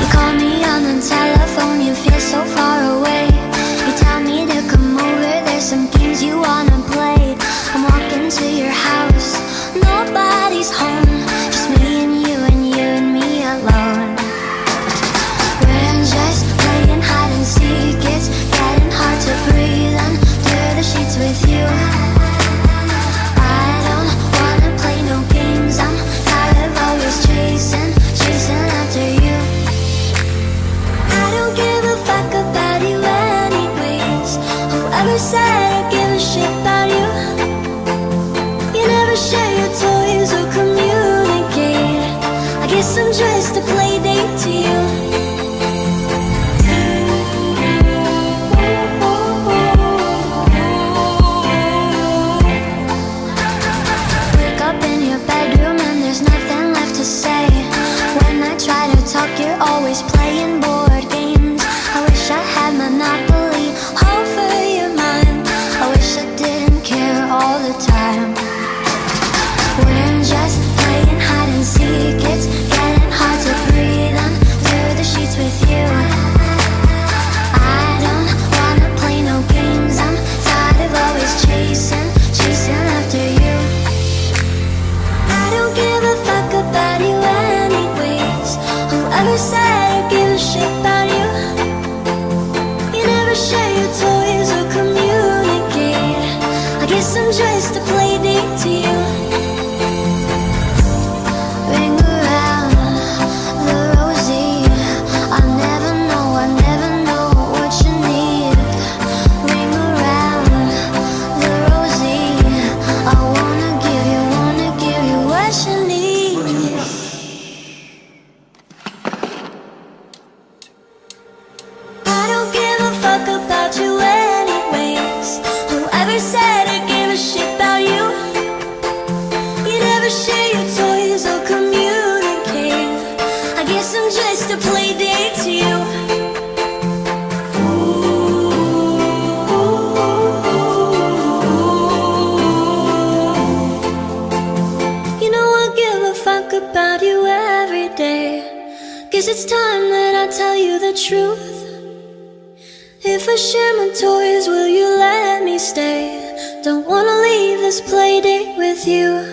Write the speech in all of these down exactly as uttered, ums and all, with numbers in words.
You call me on the telephone, you feel so far away. You tell me to come over, there's some games you wanna play. I'm walking to your house, nobody's home, just me and you and you and me alone. We're just playing hide and seek, it's getting hard to breathe. I'm through the sheets with you. I don't wanna play no games, I'm tired of always chasing, chasing after you. Whoever said I give a shit about you, you never share your toys or communicate. I guess I'm just a play date to you. I'm just a play date to you. Ring around the rosy, I never know, I never know what you need. Ring around the rosy, I wanna give you, wanna give you what you need. I don't give a fuck about you anyways. Whoever said it shit about you, you never share your toys or communicate. I guess I'm just a play date to you. Ooh. You know I give a fuck about you every day. Guess it's time that I tell you the truth. If I share my toys, will you let me stay? Don't wanna leave this play date with you.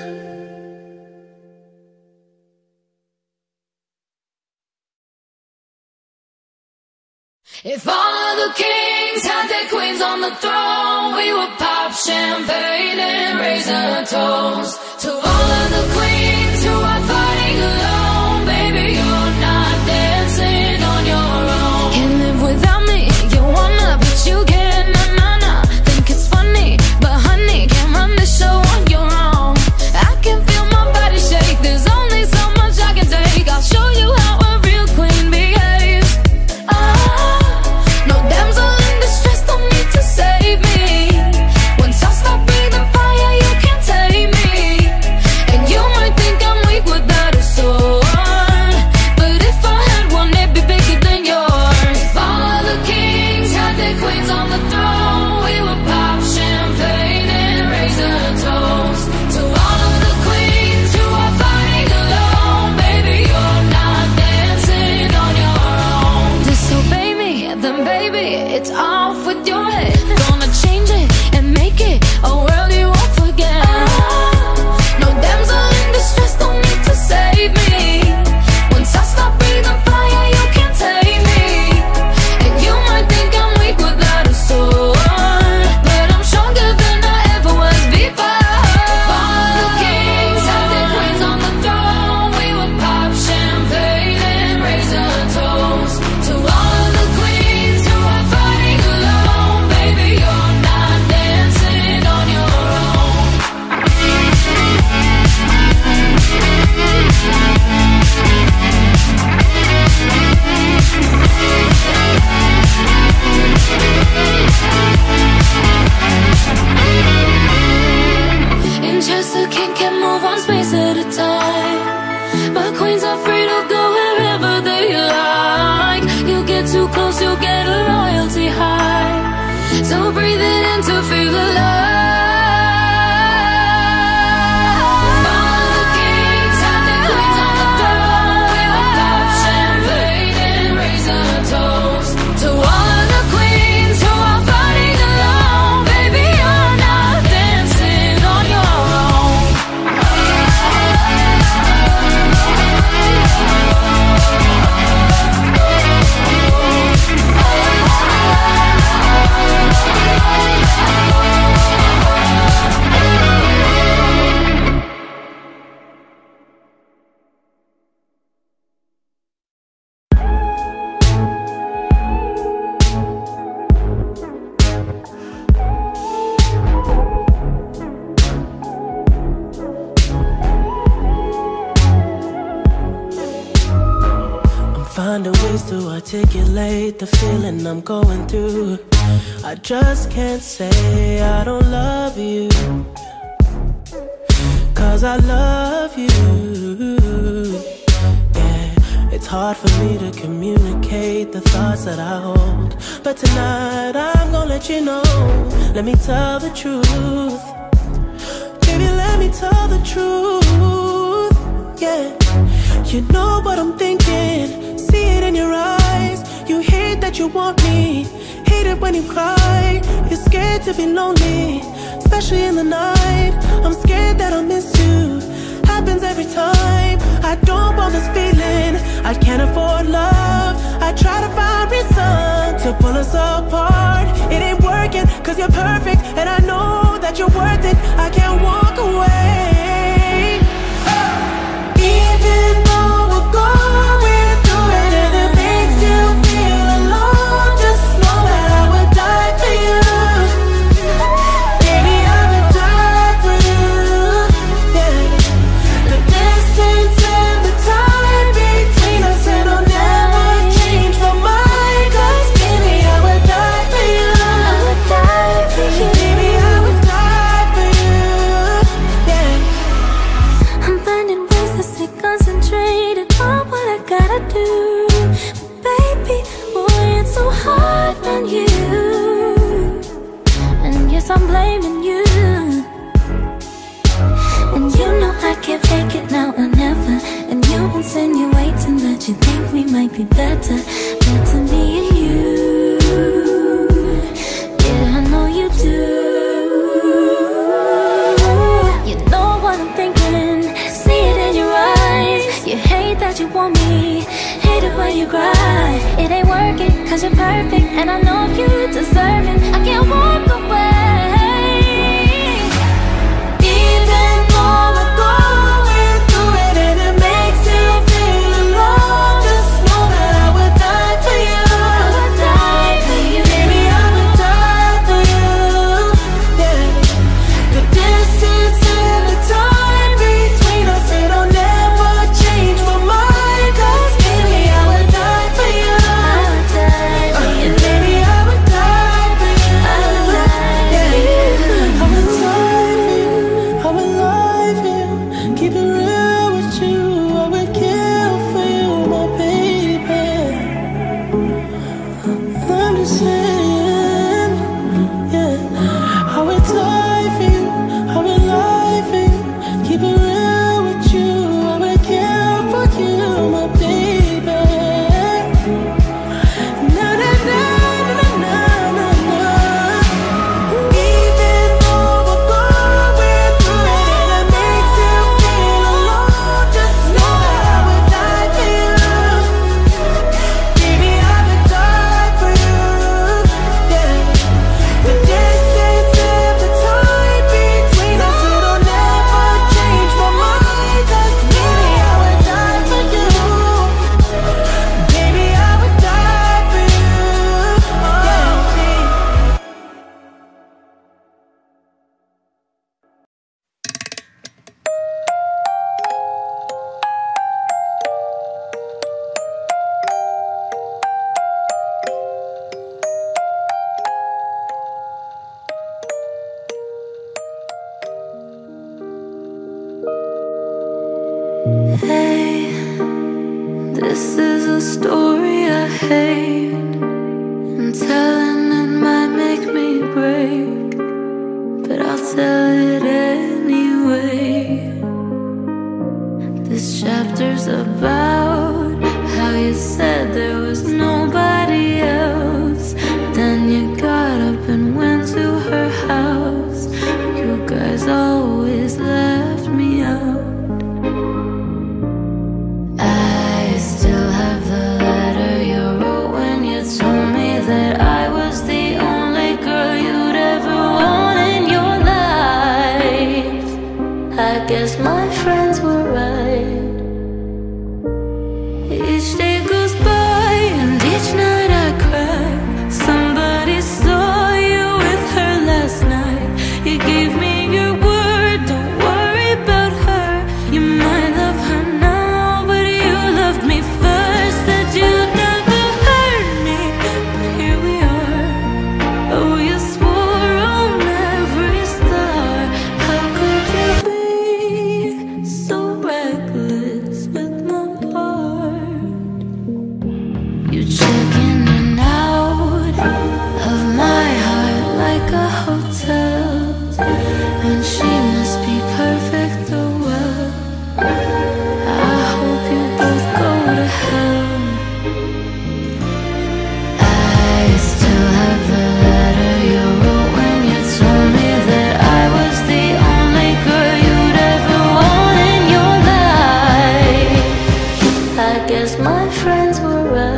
If all of the kings had their queens on the throne, we would pop champagne and raise a toast to all of the queens who are fighting alone. Baby, you're not dancing on your own. Can't live without me, you wanna, but you get nothing. Finding ways to articulate the feeling I'm going through. I just can't say I don't love you, 'cause I love you. Yeah, it's hard for me to communicate the thoughts that I hold, but tonight I'm gonna let you know. Let me tell the truth, baby, let me tell the truth. Yeah, you know what I'm thinking, see it in your eyes. You hate that you want me, hate it when you cry. You're scared to be lonely, especially in the night. I'm scared that I'll miss you, happens every time. I don't want this feeling, I can't afford love. I try to find reason to pull us apart. It ain't working, 'cause you're perfect, and I know that you're worth it. I can't walk away, oh. Even though we're going You check in and out of my heart like a hotel, and she must be perfect or well. I hope you both go to hell. I still have the letter you wrote when you told me that I was the only girl you'd ever want in your life. I guess my friends were right.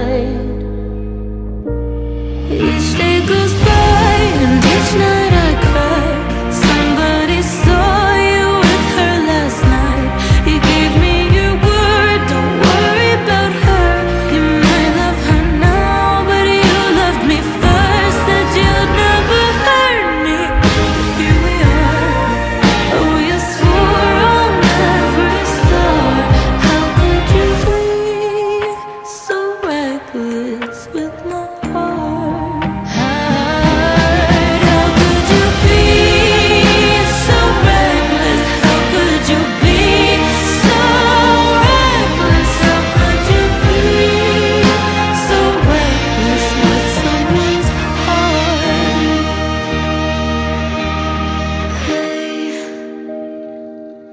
Each day goes by and each night I cry. Somebody saw you with her last night. You gave me your word, don't worry about her. You might love her now, but you loved me first. Said you'd never hurt me. Here we are, oh you swore on every star. How could you be so reckless with my heart?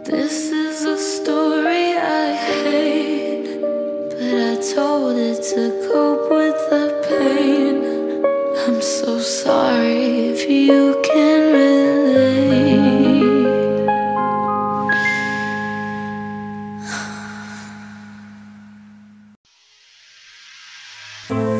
This is a story I hate, but I told it to cope with the pain. I'm so sorry if you can relate.